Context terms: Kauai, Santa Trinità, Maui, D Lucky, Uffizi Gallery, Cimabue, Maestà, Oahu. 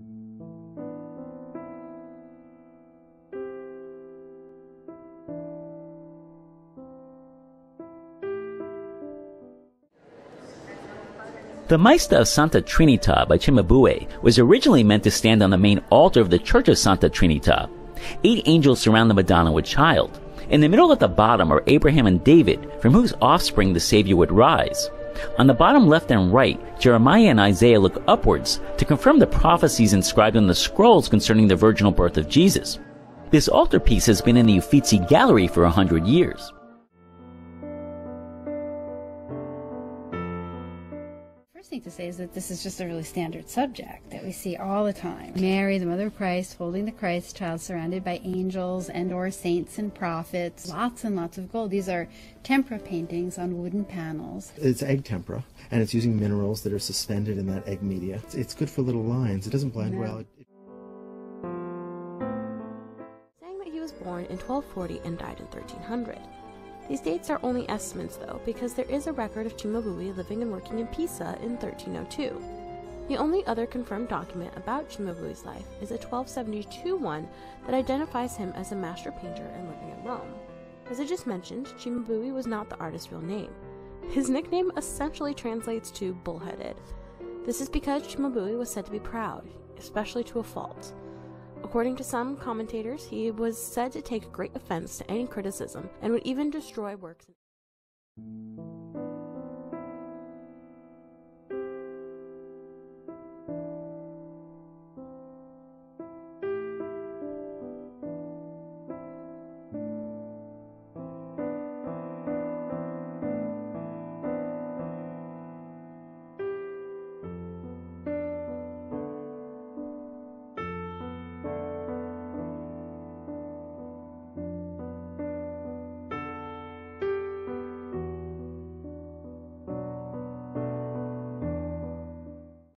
The Maestà of Santa Trinità by Cimabue was originally meant to stand on the main altar of the Church of Santa Trinità. 8 angels surround the Madonna with Child. In the middle at the bottom are Abraham and David, from whose offspring the Savior would rise. On the bottom left and right, Jeremiah and Isaiah look upwards to confirm the prophecies inscribed on the scrolls concerning the virginal birth of Jesus. This altarpiece has been in the Uffizi Gallery for 100 years. First thing to say is that this is just a really standard subject that we see all the time. Mary, the mother of Christ, holding the Christ child, surrounded by angels and/or saints and prophets. Lots and lots of gold. These are tempera paintings on wooden panels. It's egg tempera, and it's using minerals that are suspended in that egg media. It's good for little lines. It doesn't blend well. Saying that he was born in 1240 and died in 1300. These dates are only estimates, though, because there is a record of Cimabue living and working in Pisa in 1302. The only other confirmed document about Cimabue's life is a 1272 one that identifies him as a master painter and living in Rome. As I just mentioned, Cimabue was not the artist's real name. His nickname essentially translates to bullheaded. This is because Cimabue was said to be proud, especially to a fault. According to some commentators, he was said to take great offense to any criticism and would even destroy works.